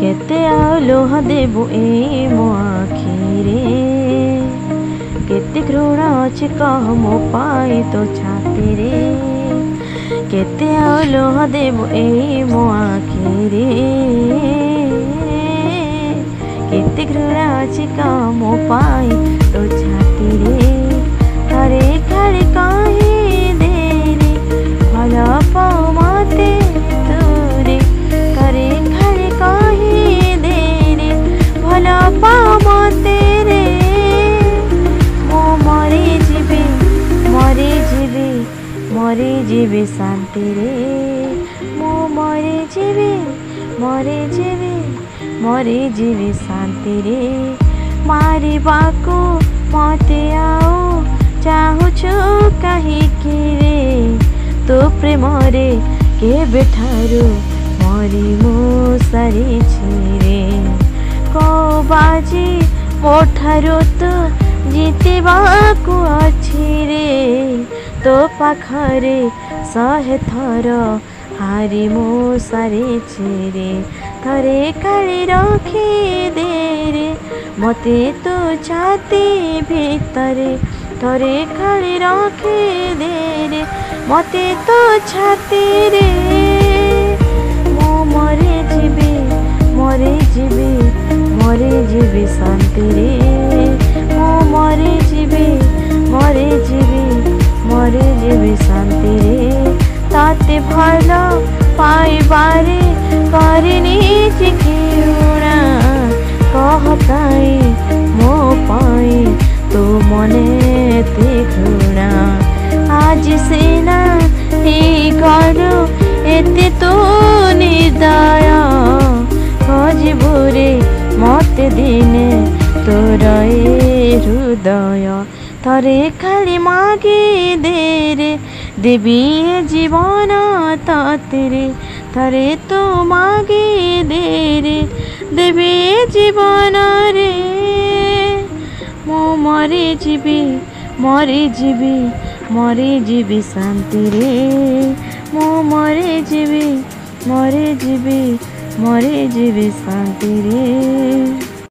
केते लुहा देबु मो आखिरे केते घृणा अछि कह मो पाई तो छाती रे केते लुहा देबु मो आखिरे केते घृणा अछि कह मो पाई तो छाती रे हरे घड़ी काहे देरी भला पाओ माते मरे जीवे शांति रे मो मरे जीवे मरे जीवे शांति रे मारे बाको मते आओ चाहुछु कही के रे तो प्रेम रे के बेठारो मरी मो सारी छिरे को बाजी मोठारो तो जीते बाको छिरे तो पाखरे सहे थर हारी मो सारे छिरे थरे काली रखी दे रे मते तो छाती भीतरे थरे काली रखी दे रे मते तो छाती रे मो मरे जीवे शांति रे मो मरे जीवे मरे जीवे शांति रे ताते भलो पाइबारे करनी चिखिणा कह ताई मो पाई तो मने घृणा आज से ना करो एते तो निदय खोजबु रे मते दिने तोर हृदय थरे खाली मागे दे रे देवी जीवन तेरे थरे तो मागे दे रे देवी जीवन रे मो मरे जीवे शांति रे मो मरे जीवे शांति रे।